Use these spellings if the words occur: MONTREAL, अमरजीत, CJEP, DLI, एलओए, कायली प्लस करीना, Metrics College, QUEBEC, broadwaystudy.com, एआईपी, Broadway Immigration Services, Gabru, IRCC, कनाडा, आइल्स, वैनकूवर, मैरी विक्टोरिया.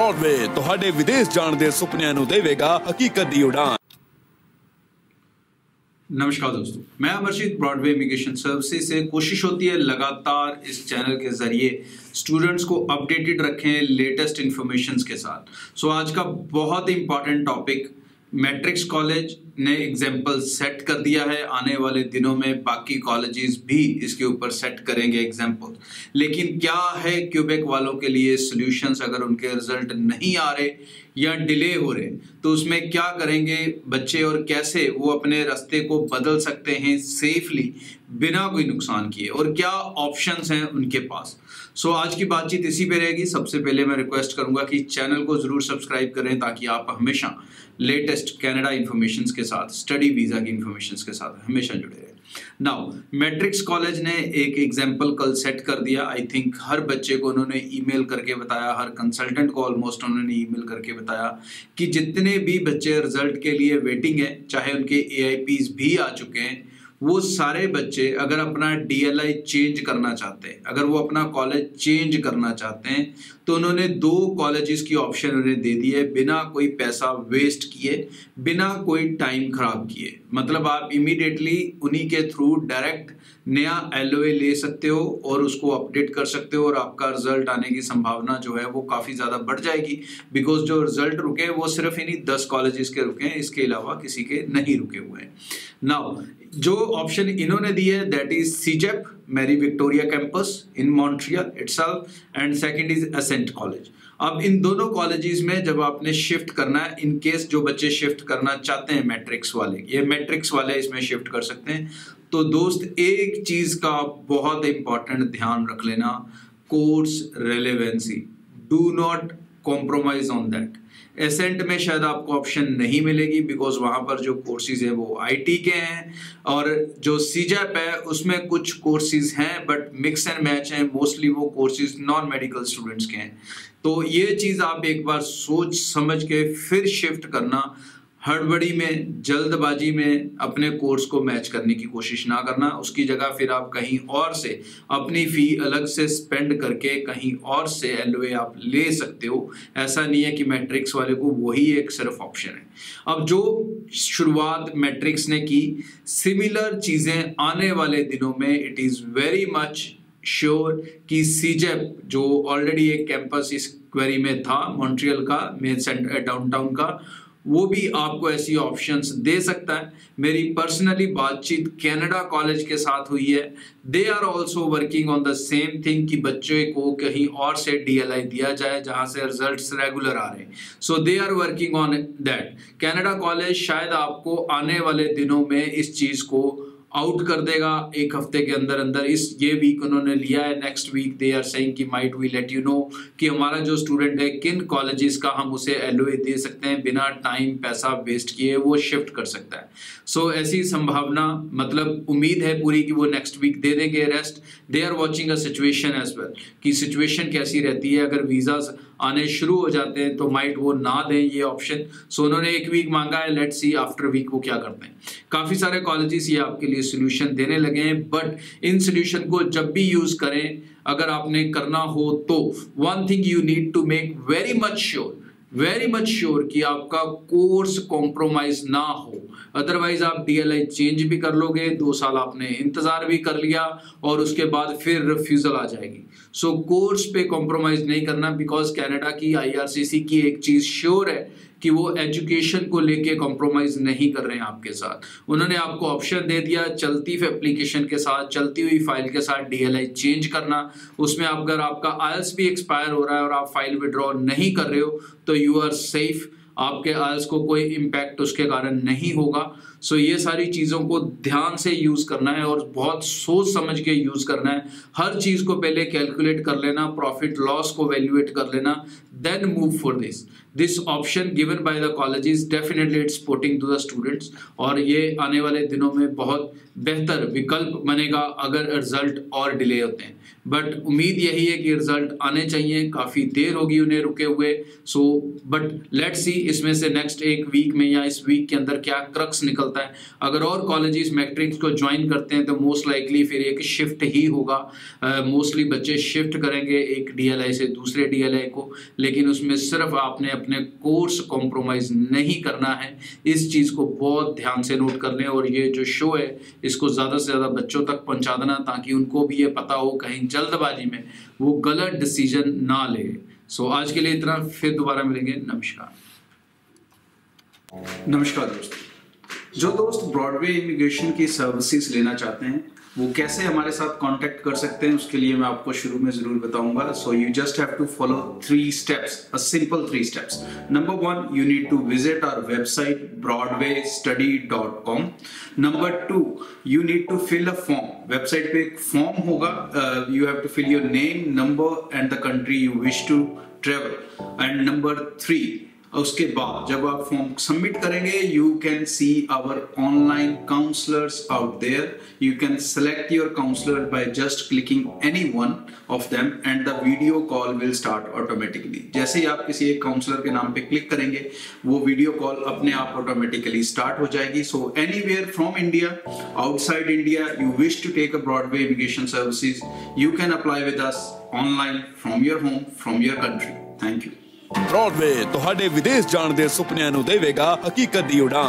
Broadway तुहाडे विदेश जाण दे सुपनियां नूं देवेगा हकीकत दी उड़ान। नमस्कार दोस्तों, मैं अमरजीत, ब्रॉडवे इमिग्रेशन सर्विसेज से। कोशिश होती है लगातार इस चैनल के ज़रिए स्टूडेंट्स को अपडेटेड रखें लेटेस्ट इन्फॉर्मेशंस के साथ। सो आज का बहुत ही इम्पॉर्टेंट टॉपिक मैट्रिक्स कॉलेज ने एग्जाम्पल सेट कर दिया है। आने वाले दिनों में बाकी कॉलेजेस भी इसके ऊपर सेट करेंगे एग्जाम्पल। लेकिन क्या है क्यूबेक वालों के लिए सॉल्यूशंस? अगर उनके रिजल्ट नहीं आ रहे या डिले हो रहे तो उसमें क्या करेंगे बच्चे और कैसे वो अपने रास्ते को बदल सकते हैं सेफली बिना कोई नुकसान किए, और क्या ऑप्शंस हैं उनके पास। सो आज की बातचीत इसी पे रहेगी। सबसे पहले मैं रिक्वेस्ट करूंगा कि चैनल को ज़रूर सब्सक्राइब करें ताकि आप हमेशा लेटेस्ट कनाडा इन्फॉर्मेशन के साथ, स्टडी वीज़ा की इन्फॉर्मेशन के साथ हमेशा जुड़े रहें। नाउ मैट्रिक्स कॉलेज ने एक एग्जाम्पल कल सेट कर दिया। आई थिंक हर बच्चे को उन्होंने ईमेल करके बताया, हर कंसल्टेंट को ऑलमोस्ट उन्होंने ईमेल करके बताया कि जितने भी बच्चे रिजल्ट के लिए वेटिंग है, चाहे उनके एआईपीज़ भी आ चुके हैं, वो सारे बच्चे अगर अपना डीएलआई चेंज करना चाहते हैं, अगर वो अपना कॉलेज चेंज करना चाहते हैं, तो उन्होंने दो कॉलेजेस की ऑप्शन उन्हें दे दी है बिना कोई पैसा वेस्ट किए, बिना कोई टाइम खराब किए। मतलब आप इमीडिएटली उन्हीं के थ्रू डायरेक्ट नया एलओए ले सकते हो और उसको अपडेट कर सकते हो, और आपका रिजल्ट आने की संभावना जो है वो काफ़ी ज़्यादा बढ़ जाएगी। बिकॉज जो रिजल्ट रुके हैं वो सिर्फ इन्हीं 10 कॉलेजेस के रुके हैं, इसके अलावा किसी के नहीं रुके हुए हैं। नाउ जो ऑप्शन इन्होंने दी है, that is CEGEP मैरी विक्टोरिया campus in Montreal itself, and second is Ascent college. अब इन दोनों कॉलेजेस में जब आपने शिफ्ट करना है, इन केस जो बच्चे शिफ्ट करना चाहते हैं मैट्रिक्स वाले, ये मैट्रिक्स वाले इसमें शिफ्ट कर सकते हैं। तो दोस्त एक चीज़ का बहुत इंपॉर्टेंट ध्यान रख लेना, course relevancy, do not compromise on that. Ascent में शायद आपको ऑप्शन नहीं मिलेगी बिकॉज वहाँ पर जो कोर्सेज हैं वो आईटी के हैं, और जो सीजेप है उसमें कुछ कोर्सेज हैं बट मिक्स एंड मैच हैं, मोस्टली वो कोर्सेज नॉन मेडिकल स्टूडेंट्स के हैं। तो ये चीज़ आप एक बार सोच समझ के फिर शिफ्ट करना। हड़बड़ी में, जल्दबाजी में अपने कोर्स को मैच करने की कोशिश ना करना। उसकी जगह फिर आप कहीं और से अपनी फ़ी अलग से स्पेंड करके कहीं और से एलओए आप ले सकते हो। ऐसा नहीं है कि मैट्रिक्स वाले को वही एक सिर्फ ऑप्शन है। अब जो शुरुआत मैट्रिक्स ने की, सिमिलर चीज़ें आने वाले दिनों में it is very much sure कि सीजेप जो ऑलरेडी एक कैंपस इस क्वेरी में था मॉन्ट्रियल का, मेन सेंटर डाउनटाउन का, वो भी आपको ऐसी ऑप्शंस दे सकता है। मेरी पर्सनली बातचीत कनाडा कॉलेज के साथ हुई है, they are also working on the same thing कि बच्चे को कहीं और से डीएलआई दिया जाए जहां से रिजल्ट्स रेगुलर आ रहे हैं। So they are working on that. कनाडा college शायद आपको आने वाले दिनों में इस चीज़ को आउट कर देगा एक हफ्ते के अंदर अंदर। इस ये वीक उन्होंने लिया है, next week they are saying कि might we let you know कि हमारा जो स्टूडेंट है किन कॉलेजेस का हम उसे एलओए दे सकते हैं बिना टाइम पैसा वेस्ट किए, वो शिफ्ट कर सकता है। सो ऐसी संभावना, मतलब उम्मीद है पूरी कि वो नेक्स्ट वीक दे देंगे। Rest they are watching a situation as well कि सिचुएशन कैसी रहती है। अगर वीज़ा आने शुरू हो जाते हैं तो माइट वो ना दें ये ऑप्शन। सो उन्होंने एक वीक मांगा है, लेट्स सी आफ्टर वीक वो क्या करते हैं। काफ़ी सारे कॉलेजेस ये आपके लिए सॉल्यूशन देने लगे हैं, बट इन सॉल्यूशन को जब भी यूज़ करें, अगर आपने करना हो तो one thing you need to make very much sure कि आपका कोर्स कॉम्प्रोमाइज ना हो। अदरवाइज आप डीएलआई चेंज भी कर लोगे, 2 साल आपने इंतज़ार भी कर लिया और उसके बाद फिर रिफ्यूज़ल आ जाएगी। सो कोर्स पे कॉम्प्रोमाइज़ नहीं करना, बिकॉज कनाडा की आईआरसीसी की एक चीज़ श्योर है कि वो एजुकेशन को लेके कॉम्प्रोमाइज़ नहीं कर रहे हैं आपके साथ। उन्होंने आपको ऑप्शन दे दिया चलती हुई एप्लीकेशन के साथ, चलती हुई फाइल के साथ डीएलआई चेंज करना। उसमें अगर आपका आइल्स भी एक्सपायर हो रहा है और आप फाइल विड्रॉ नहीं कर रहे हो तो यू आर सेफ़, आपके आइल्स को कोई इम्पैक्ट उसके कारण नहीं होगा। सो ये सारी चीज़ों को ध्यान से यूज़ करना है और बहुत सोच समझ के यूज़ करना है। हर चीज़ को पहले कैलकुलेट कर लेना, प्रॉफिट लॉस को वैल्यूएट कर लेना, then move for this option given by the colleges. Definitely it's supporting to the students, और ये आने वाले दिनों में बहुत बेहतर विकल्प बनेगा अगर रिजल्ट और डिले होते हैं। बट उम्मीद यही है कि रिजल्ट आने चाहिए, काफ़ी देर होगी उन्हें रुके हुए। सो बट लेट्स सी इसमें से नेक्स्ट एक वीक में या इस वीक के अंदर क्या क्रक्स निकलता है। अगर और कॉलेजेस मैट्रिक्स को ज्वाइन करते हैं तो मोस्ट लाइकली फिर एक शिफ्ट ही होगा, मोस्टली बच्चे शिफ्ट करेंगे एक डीएलआई से दूसरे डीएलआई को, लेकिन उसमें सिर्फ आपने अपने कोर्स कॉम्प्रोमाइज़ नहीं करना है। इस चीज़ को बहुत ध्यान से नोट कर लें और ये जो शो है इसको ज़्यादा से ज़्यादा बच्चों तक पहुँचा देना ताकि उनको भी ये पता हो कहीं जल्दबाजी में वो गलत डिसीजन ना ले। सो आज के लिए इतना, फिर दोबारा मिलेंगे। नमस्कार दोस्तों, जो दोस्त ब्रॉडवे इमिग्रेशन की सर्विसेज लेना चाहते हैं वो कैसे हमारे साथ कांटेक्ट कर सकते हैं उसके लिए मैं आपको शुरू में जरूर बताऊंगा। So you just have to follow 3 steps, a simple 3 steps. Number 1, you need to visit our website broadwaystudy.com। Number 2, you need to fill a form. Website पे एक फॉर्म होगा, you have to fill your name, number and the country you wish to travel. And number 3, उसके बाद जब आप form submit करेंगे you can see our online counsellors out there. You can select your counsellor by just clicking any one of them and the video call will start automatically. जैसे ही आप किसी एक काउंसलर के नाम पे क्लिक करेंगे वो वीडियो कॉल अपने आप ऑटोमेटिकली स्टार्ट हो जाएगी। So anywhere from India, outside India, you wish to take a Broadway immigration services, you can apply with us online from your home, from your country. Thank you. Broadway तुहाडे विदेश जाण दे सुपनियां नू देवेगा हकीकत दी उड़ान।